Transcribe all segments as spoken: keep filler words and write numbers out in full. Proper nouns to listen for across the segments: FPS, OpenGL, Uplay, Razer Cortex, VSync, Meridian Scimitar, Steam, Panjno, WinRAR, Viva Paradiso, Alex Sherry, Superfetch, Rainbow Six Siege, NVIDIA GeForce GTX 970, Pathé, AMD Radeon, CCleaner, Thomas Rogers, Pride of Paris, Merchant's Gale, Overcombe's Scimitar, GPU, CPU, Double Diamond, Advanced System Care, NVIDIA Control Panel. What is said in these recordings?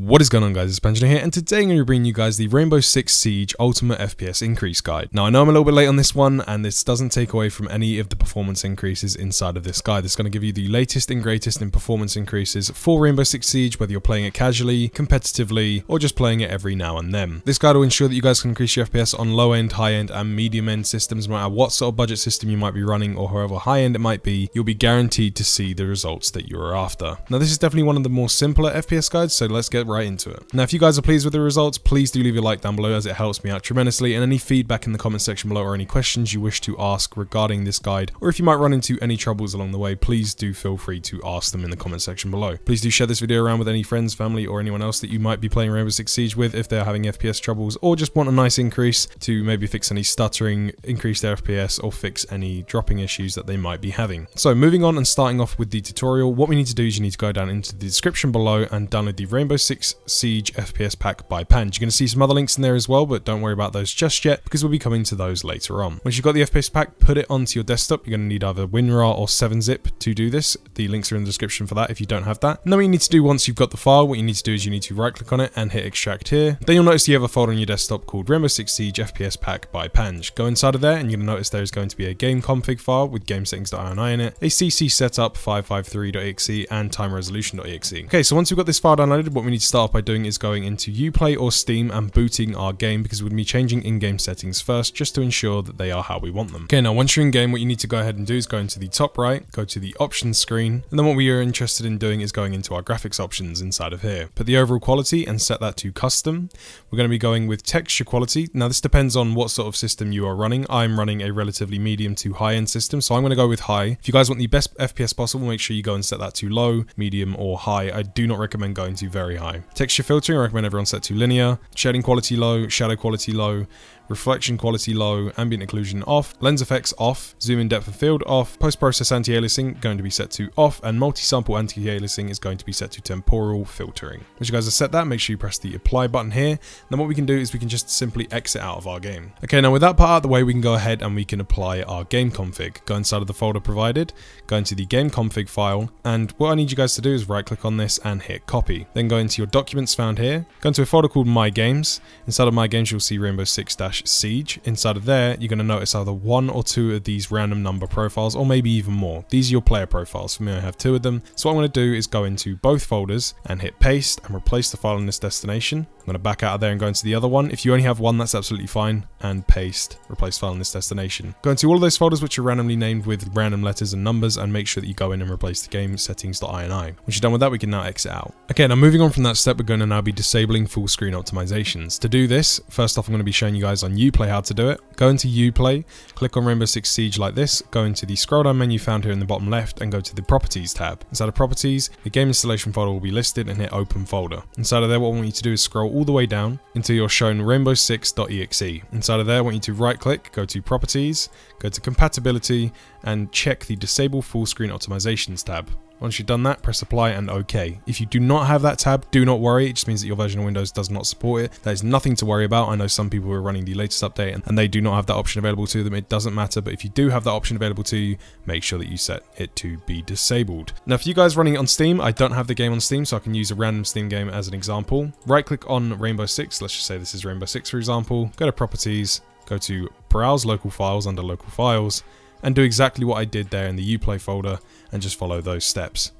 What is going on guys, it's Panjno here, and today I'm going to be bringing you guys the Rainbow Six Siege Ultimate F P S Increase Guide. Now I know I'm a little bit late on this one, and this doesn't take away from any of the performance increases inside of this guide. It's going to give you the latest and greatest in performance increases for Rainbow Six Siege, whether you're playing it casually, competitively, or just playing it every now and then. This guide will ensure that you guys can increase your F P S on low-end, high-end, and medium-end systems, no matter what sort of budget system you might be running, or however high-end it might be, you'll be guaranteed to see the results that you're after. Now this is definitely one of the more simpler F P S guides, so let's get right into it. Now if you guys are pleased with the results, please do leave your like down below, as it helps me out tremendously, and any feedback in the comment section below or any questions you wish to ask regarding this guide, or if you might run into any troubles along the way, please do feel free to ask them in the comment section below. Please do share this video around with any friends, family, or anyone else that you might be playing Rainbow Six Siege with if they're having F P S troubles or just want a nice increase to maybe fix any stuttering, increase their F P S, or fix any dropping issues that they might be having. So moving on and starting off with the tutorial, what we need to do is you need to go down into the description below and download the Rainbow Six Six Siege F P S Pack by Panjno. You're going to see some other links in there as well, but don't worry about those just yet because we'll be coming to those later on. Once you've got the F P S Pack, put it onto your desktop. You're going to need either WinRAR or seven zip to do this. The links are in the description for that if you don't have that. And then what you need to do once you've got the file, what you need to do is you need to right click on it and hit extract here. Then you'll notice you have a folder on your desktop called Rainbow Six Siege F P S Pack by Panjno. Go inside of there and you're going to notice there is going to be a game config file with game settings dot I N I in it, a C C setup five five three dot E X E and time resolution dot E X E. Okay, so once we've got this file downloaded, what we need to start off by doing is going into Uplay or Steam and booting our game, because we'll be changing in-game settings first just to ensure that they are how we want them. Okay, now once you're in game, what you need to go ahead and do is go into the top right, go to the options screen, and then what we are interested in doing is going into our graphics options inside of here. Put the overall quality and set that to custom. We're going to be going with texture quality. Now this depends on what sort of system you are running. I'm running a relatively medium to high-end system, so I'm going to go with high. If you guys want the best F P S possible, make sure you go and set that to low, medium, or high. I do not recommend going to very high. Texture filtering, I recommend everyone set to linear. Shading quality low, shadow quality low, reflection quality low, ambient occlusion off, lens effects off, zoom in depth of field off, post-process anti-aliasing going to be set to off, and multi-sample anti-aliasing is going to be set to temporal filtering. Once you guys have set that, make sure you press the apply button here. Then what we can do is we can just simply exit out of our game. Okay, now with that part out of the way, we can go ahead and we can apply our game config. Go inside of the folder provided, go into the game config file, and what I need you guys to do is right click on this and hit copy. Then go into your documents found here, go into a folder called My Games. Inside of My Games, you'll see Rainbow Six Siege. Inside of there, you're going to notice either one or two of these random number profiles, or maybe even more. These are your player profiles. For me, I have two of them. So what I'm going to do is go into both folders and hit paste and replace the file in this destination. I'm going to back out of there and go into the other one. If you only have one, that's absolutely fine. And paste, replace file in this destination. Go into all of those folders which are randomly named with random letters and numbers, and make sure that you go in and replace the game settings dot I N I. Once you're done with that, we can now exit out. Okay, now moving on from that step, we're going to now be disabling full screen optimizations. To do this, first off, I'm going to be showing you guys on Uplay how to do it. Go into Uplay, click on Rainbow Six Siege like this, go into the scroll down menu found here in the bottom left, and go to the Properties tab. Inside of Properties, the game installation folder will be listed, and hit Open Folder. Inside of there, what I want you to do is scroll all the way down until you're shown Rainbow six dot E X E. Inside of there, I want you to right click, go to Properties, go to Compatibility, and check the Disable Full Screen Optimizations tab. Once you've done that, press apply and OK. If you do not have that tab, do not worry. It just means that your version of Windows does not support it. That is nothing to worry about. I know some people are running the latest update and, and they do not have that option available to them. It doesn't matter, but if you do have that option available to you, make sure that you set it to be disabled. Now, for you guys running it on Steam, I don't have the game on Steam, so I can use a random Steam game as an example. Right-click on Rainbow Six. Let's just say this is Rainbow Six, for example. Go to Properties, go to Browse Local Files under Local Files, and do exactly what I did there in the Uplay folder, and just follow those steps.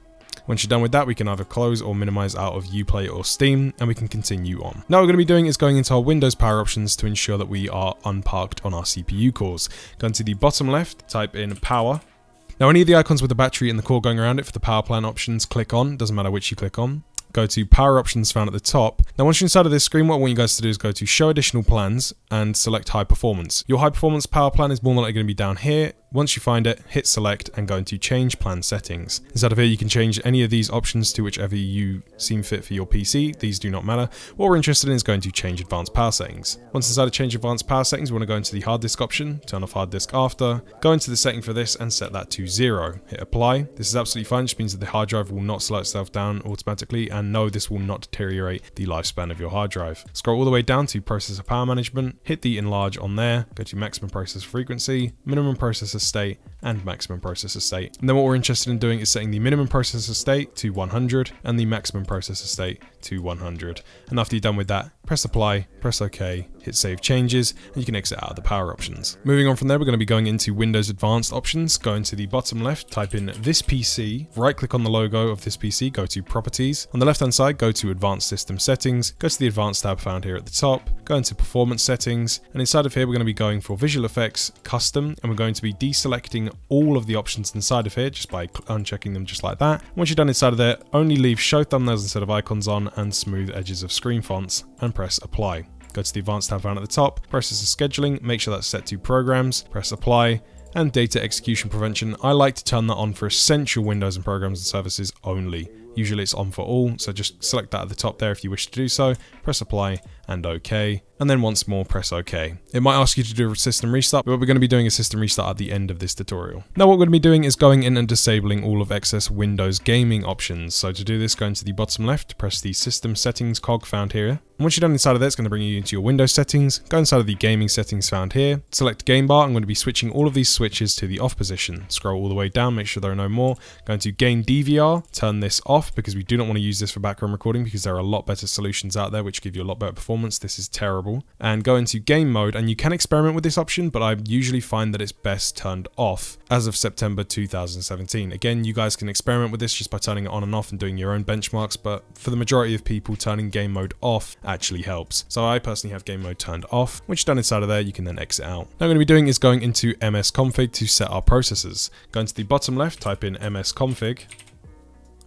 Once you're done with that, we can either close or minimize out of Uplay or Steam, and we can continue on. Now what we're going to be doing is going into our Windows power options to ensure that we are unparked on our C P U cores. Go into the bottom left, type in power. Now any of the icons with the battery and the core going around it for the power plan options, click on, doesn't matter which you click on. Go to power options found at the top. Now once you're inside of this screen, what I want you guys to do is go to show additional plans and select high performance. Your high performance power plan is more than likely going to be down here. Once you find it, hit select and go into change plan settings. Inside of here you can change any of these options to whichever you seem fit for your P C. These do not matter. What we're interested in is going to change advanced power settings. Once inside of change advanced power settings, we want to go into the hard disk option, turn off hard disk after, go into the setting for this and set that to zero. Hit apply. This is absolutely fine, just means that the hard drive will not slow itself down automatically, and no, this will not deteriorate the lifespan of your hard drive. Scroll all the way down to processor power management, hit the enlarge on there, go to maximum processor frequency, minimum processor state, and maximum processor state. And then what we're interested in doing is setting the minimum processor state to one hundred and the maximum processor state to one hundred. And after you're done with that, press apply, press OK, hit save changes, and you can exit out of the power options. Moving on from there, we're going to be going into Windows Advanced options. Go into the bottom left, type in this P C, right click on the logo of this P C, go to properties. On the left hand side, go to advanced system settings, go to the advanced tab found here at the top, go into performance settings, and inside of here we're going to be going for visual effects, custom, and we're going to be deselecting all of the options inside of here just by unchecking them just like that. And once you're done inside of there, only leave show thumbnails instead of icons on and smooth edges of screen fonts and press apply. Go to the advanced tab found at the top, processor scheduling, make sure that's set to programs, press apply, and data execution prevention. I like to turn that on for essential Windows and programs and services only. Usually it's on for all, so just select that at the top there if you wish to do so, press apply and OK, and then once more press OK. It might ask you to do a system restart, but we're going to be doing a system restart at the end of this tutorial. Now what we're going to be doing is going in and disabling all of excess Windows gaming options. So to do this, go into the bottom left, press the system settings cog found here, and once you're done inside of that, it's going to bring you into your Windows settings. Go inside of the gaming settings found here, select game bar. I'm going to be switching all of these switches to the off position. Scroll all the way down, make sure there are no more. Go into game D V R, turn this off, because we do not want to use this for background recording, because there are a lot better solutions out there which give you a lot better performance. This is terrible. And go into game mode, and you can experiment with this option, but I usually find that it's best turned off as of September two thousand seventeen. Again, you guys can experiment with this just by turning it on and off and doing your own benchmarks, but for the majority of people, turning game mode off actually helps. So I personally have game mode turned off. Once you're done inside of there, you can then exit out. Now what I'm going to be doing is going into M S config to set our processors. Go into the bottom left, type in M S config,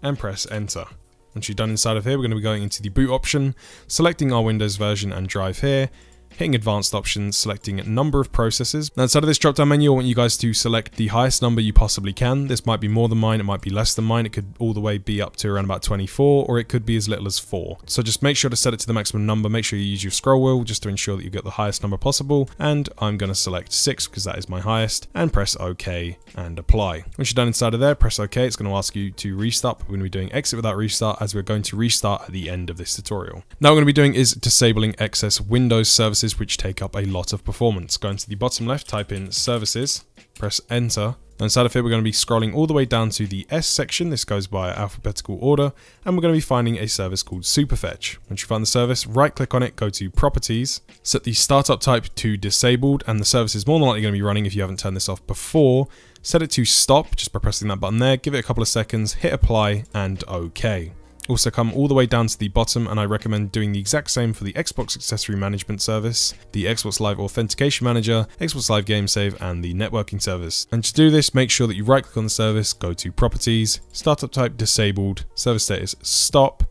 and press enter. Once you're done inside of here, we're going to be going into the boot option, selecting our Windows version and drive here, hitting advanced options, selecting number of processors. Now inside of this drop down menu, I want you guys to select the highest number you possibly can. This might be more than mine, it might be less than mine, it could all the way be up to around about twenty-four, or it could be as little as four. So just make sure to set it to the maximum number, make sure you use your scroll wheel just to ensure that you get the highest number possible, and I'm going to select six because that is my highest, and press OK and apply. Once you're done inside of there, press OK, it's going to ask you to restart, but we're going to be doing exit without restart as we're going to restart at the end of this tutorial. Now what we're going to be doing is disabling excess Windows services which take up a lot of performance. Go into the bottom left, type in services, press enter. And inside of here, we're going to be scrolling all the way down to the S section. This goes by alphabetical order, and we're going to be finding a service called Superfetch. Once you find the service, right click on it, go to properties, set the startup type to disabled, and the service is more than likely going to be running if you haven't turned this off before. Set it to stop just by pressing that button there, give it a couple of seconds, hit apply and OK. Also come all the way down to the bottom, and I recommend doing the exact same for the Xbox Accessory Management Service, the Xbox Live Authentication Manager, Xbox Live Game Save, and the Networking Service. And to do this, make sure that you right click on the service, go to Properties, Startup Type Disabled, Service Status Stop,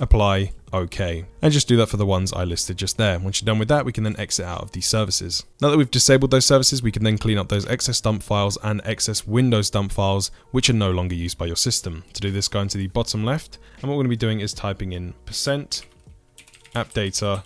Apply, OK. And just do that for the ones I listed just there. Once you're done with that, we can then exit out of these services. Now that we've disabled those services, we can then clean up those excess dump files and excess Windows dump files which are no longer used by your system. To do this, go into the bottom left, and what we're going to be doing is typing in percent app data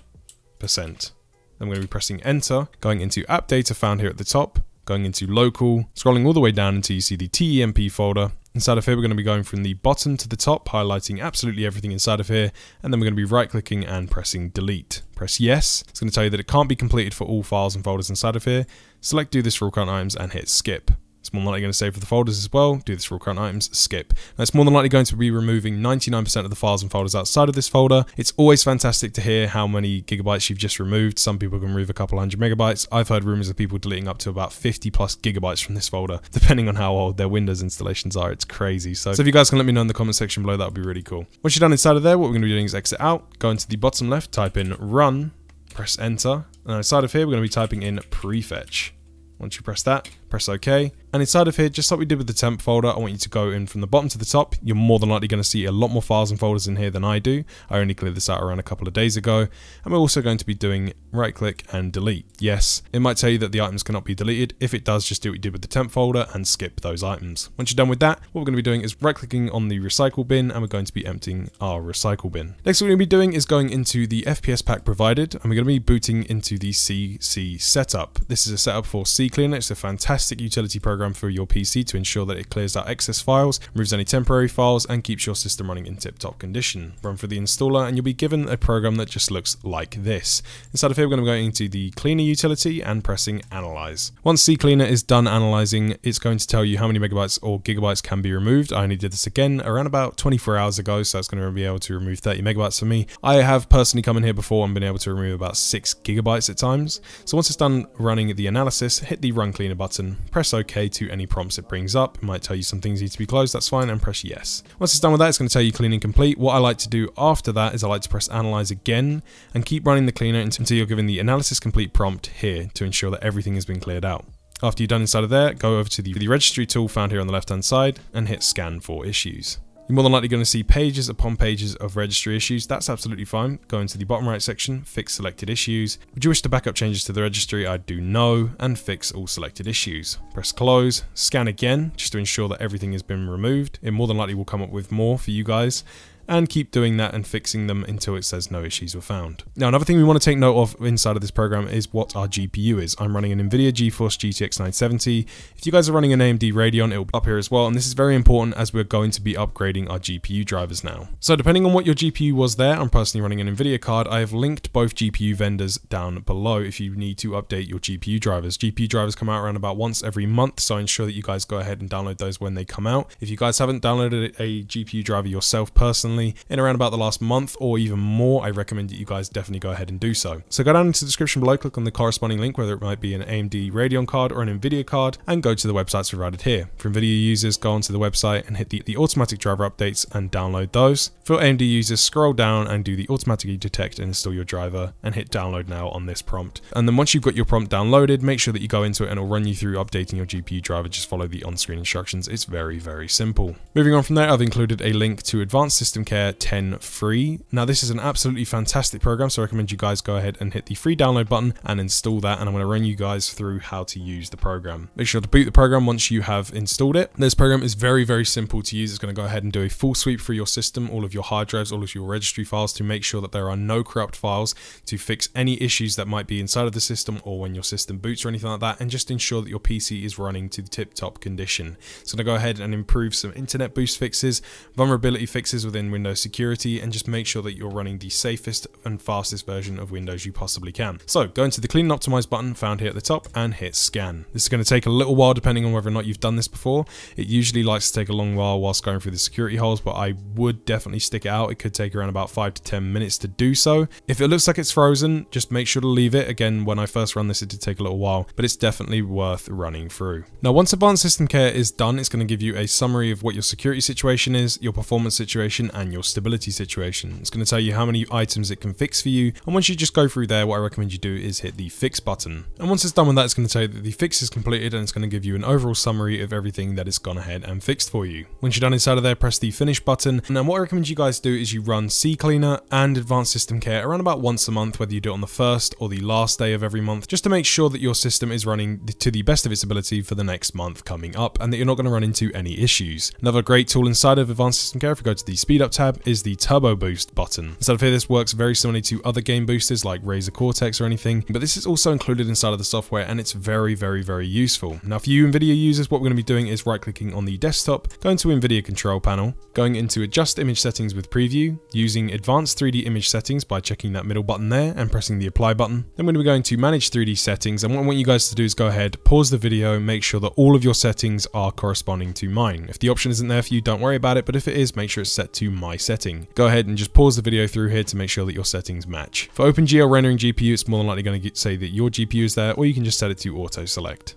percent. Then we're going to be pressing enter, going into app data found here at the top, going into local, scrolling all the way down until you see the temp folder. Inside of here, we're going to be going from the bottom to the top, highlighting absolutely everything inside of here, and then we're going to be right-clicking and pressing delete. Press yes. It's going to tell you that it can't be completed for all files and folders inside of here. Select do this for all current items and hit skip. It's more than likely going to say for the folders as well, do this for all current items, skip. Now it's more than likely going to be removing ninety-nine percent of the files and folders outside of this folder. It's always fantastic to hear how many gigabytes you've just removed. Some people can remove a couple hundred megabytes. I've heard rumors of people deleting up to about fifty plus gigabytes from this folder, depending on how old their Windows installations are. It's crazy. So, so if you guys can let me know in the comment section below, that would be really cool. Once you're done inside of there, what we're going to be doing is exit out, go into the bottom left, type in run, press enter. And inside of here, we're going to be typing in prefetch. Once you press that, press OK. And inside of here, just like we did with the temp folder, I want you to go in from the bottom to the top. You're more than likely going to see a lot more files and folders in here than I do. I only cleared this out around a couple of days ago. And we're also going to be doing right click and delete. Yes, it might tell you that the items cannot be deleted. If it does, just do what you did with the temp folder and skip those items. Once you're done with that, what we're going to be doing is right clicking on the recycle bin, and we're going to be emptying our recycle bin. Next, what we're going to be doing is going into the F P S pack provided, and we're going to be booting into the C C setup. This is a setup for CCleaner. It's a fantastic fantastic utility program for your P C to ensure that it clears out excess files, removes any temporary files, and keeps your system running in tip-top condition. Run through the installer and you'll be given a program that just looks like this. Inside of here, we're going to go into the Cleaner utility and pressing Analyze. Once CCleaner is done analyzing, it's going to tell you how many megabytes or gigabytes can be removed. I only did this again around about twenty-four hours ago, so it's going to be able to remove thirty megabytes for me. I have personally come in here before and been able to remove about six gigabytes at times. So once it's done running the analysis, hit the Run Cleaner button, press OK to any prompts it brings up. It might tell you some things need to be closed, that's fine, and press yes. Once it's done with that, it's going to tell you cleaning complete. What I like to do after that is I like to press Analyze again and keep running the cleaner until you're given the Analysis Complete prompt here to ensure that everything has been cleared out. After you're done inside of there, go over to the, the registry tool found here on the left hand side and hit Scan for Issues. You're more than likely going to see pages upon pages of registry issues. That's absolutely fine. Go into the bottom right section, fix selected issues. Would you wish to back up changes to the registry? I do no, and fix all selected issues. Press close, scan again, just to ensure that everything has been removed. It more than likely will come up with more for you guys. And keep doing that and fixing them until it says no issues were found. Now, another thing we want to take note of inside of this program is what our G P U is. I'm running an NVIDIA GeForce G T X nine seventy. If you guys are running an A M D Radeon, it will be up here as well. And this is very important as we're going to be upgrading our G P U drivers now. So depending on what your G P U was there, I'm personally running an NVIDIA card. I have linked both G P U vendors down below if you need to update your G P U drivers. G P U drivers come out around about once every month, so ensure that you guys go ahead and download those when they come out. If you guys haven't downloaded a G P U driver yourself personally, in around about the last month or even more, I recommend that you guys definitely go ahead and do so. So go down into the description below, click on the corresponding link, whether it might be an A M D Radeon card or an NVIDIA card, and go to the websites provided here. For NVIDIA users, go onto the website and hit the, the automatic driver updates and download those. For A M D users, scroll down and do the automatically detect and install your driver and hit download now on this prompt. And then once you've got your prompt downloaded, make sure that you go into it and it'll run you through updating your G P U driver. Just follow the on-screen instructions. It's very, very simple. Moving on from there, I've included a link to Advanced System Care ten free. Now this is an absolutely fantastic program, so I recommend you guys go ahead and hit the free download button and install that, and I'm going to run you guys through how to use the program. Make sure to boot the program once you have installed it. This program is very, very simple to use. It's going to go ahead and do a full sweep through your system, all of your hard drives, all of your registry files, to make sure that there are no corrupt files, to fix any issues that might be inside of the system or when your system boots or anything like that, and just ensure that your P C is running to tip-top condition. It's going to go ahead and improve some internet boost fixes, vulnerability fixes within Windows security, and just make sure that you're running the safest and fastest version of Windows you possibly can. So go into the Clean and Optimize button found here at the top and hit Scan. This is going to take a little while depending on whether or not you've done this before. It usually likes to take a long while whilst going through the security holes, but I would definitely stick it out. It could take around about five to ten minutes to do so. If it looks like it's frozen, just make sure to leave it. Again, when I first run this, it did take a little while, but it's definitely worth running through. Now, once Advanced System Care is done, it's going to give you a summary of what your security situation is, your performance situation, and your stability situation. It's going to tell you how many items it can fix for you, and once you just go through there, what I recommend you do is hit the fix button. And once it's done with that, it's going to tell you that the fix is completed, and it's going to give you an overall summary of everything that it's gone ahead and fixed for you. Once you're done inside of there, press the finish button. And then what I recommend you guys do is you run CCleaner and Advanced System Care around about once a month, whether you do it on the first or the last day of every month, just to make sure that your system is running to the best of its ability for the next month coming up, and that you're not going to run into any issues. Another great tool inside of Advanced System Care, if we go to the speed up tab, is the turbo boost button. Instead of here, this works very similarly to other game boosters like Razer Cortex or anything, but this is also included inside of the software, and it's very, very, very useful. Now for you NVIDIA users, what we're going to be doing is right clicking on the desktop, going to NVIDIA Control Panel, going into Adjust Image Settings with Preview, using Advanced three D Image Settings by checking that middle button there and pressing the Apply button. Then we're going to be going to Manage three D Settings, and what I want you guys to do is go ahead, pause the video, make sure that all of your settings are corresponding to mine. If the option isn't there for you, don't worry about it, but if it is, make sure it's set to my setting. Go ahead and just pause the video through here to make sure that your settings match. For OpenGL rendering G P U, it's more than likely going to say that your G P U is there, or you can just set it to auto select.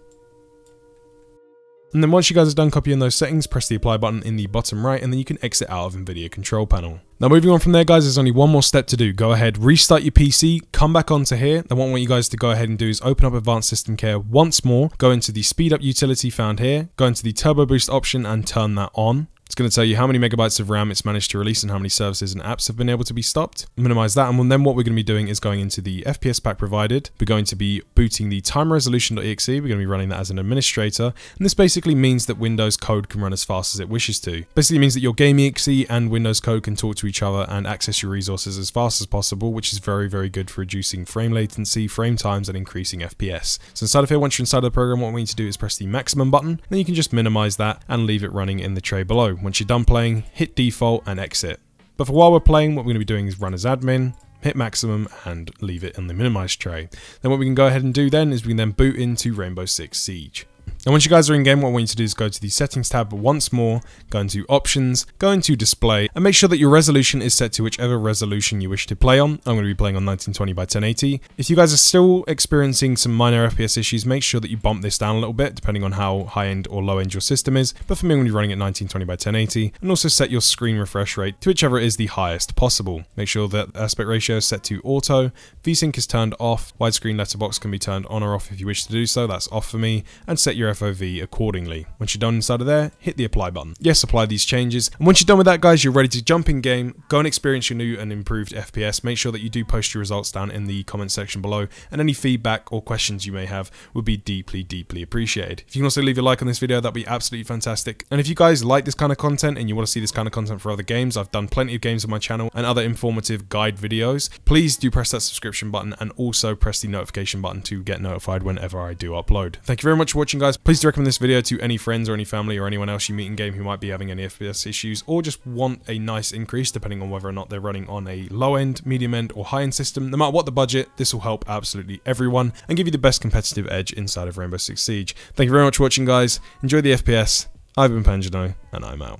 And then once you guys are done copying those settings, press the Apply button in the bottom right, and then you can exit out of NVIDIA Control Panel. Now moving on from there, guys, there's only one more step to do. Go ahead, restart your P C, come back onto here. Then what I want you guys to go ahead and do is open up Advanced System Care once more, go into the Speed Up utility found here, go into the Turbo Boost option and turn that on. It's going to tell you how many megabytes of RAM it's managed to release and how many services and apps have been able to be stopped. Minimize that, and then what we're going to be doing is going into the F P S pack provided. We're going to be booting the time resolution dot E X E. We're going to be running that as an administrator, and this basically means that Windows code can run as fast as it wishes to. Basically means that your game dot E X E and Windows code can talk to each other and access your resources as fast as possible, which is very, very good for reducing frame latency, frame times, and increasing F P S. So inside of here, once you're inside of the program, what we need to do is press the maximum button, then you can just minimize that and leave it running in the tray below. Once you're done playing, hit default and exit. But for while we're playing, what we're going to be doing is run as admin, hit maximum, and leave it in the minimized tray. Then what we can go ahead and do then is we can then boot into Rainbow Six Siege. Now once you guys are in game, what I want you to do is go to the settings tab once more, go into options, go into display, and make sure that your resolution is set to whichever resolution you wish to play on. I'm going to be playing on nineteen twenty by ten eighty. If you guys are still experiencing some minor F P S issues, make sure that you bump this down a little bit depending on how high end or low end your system is. But for me, I'm going to be running at nineteen twenty by ten eighty, and also set your screen refresh rate to whichever is the highest possible. Make sure that aspect ratio is set to auto, VSync is turned off, widescreen letterbox can be turned on or off if you wish to do so, that's off for me, and set your F O V accordingly. Once you're done inside of there, hit the apply button. Yes, apply these changes. And once you're done with that, guys, you're ready to jump in game, go and experience your new and improved F P S. Make sure that you do post your results down in the comment section below, and any feedback or questions you may have would be deeply, deeply appreciated. If you can also leave a like on this video, that'd be absolutely fantastic. And if you guys like this kind of content and you want to see this kind of content for other games, I've done plenty of games on my channel and other informative guide videos. Please do press that subscription button and also press the notification button to get notified whenever I do upload. Thank you very much for watching, guys. Guys, please do recommend this video to any friends or any family or anyone else you meet in game who might be having any F P S issues or just want a nice increase depending on whether or not they're running on a low-end, medium-end or high-end system. No matter what the budget, this will help absolutely everyone and give you the best competitive edge inside of Rainbow Six Siege. Thank you very much for watching, guys. Enjoy the F P S. I've been Panjno, and I'm out.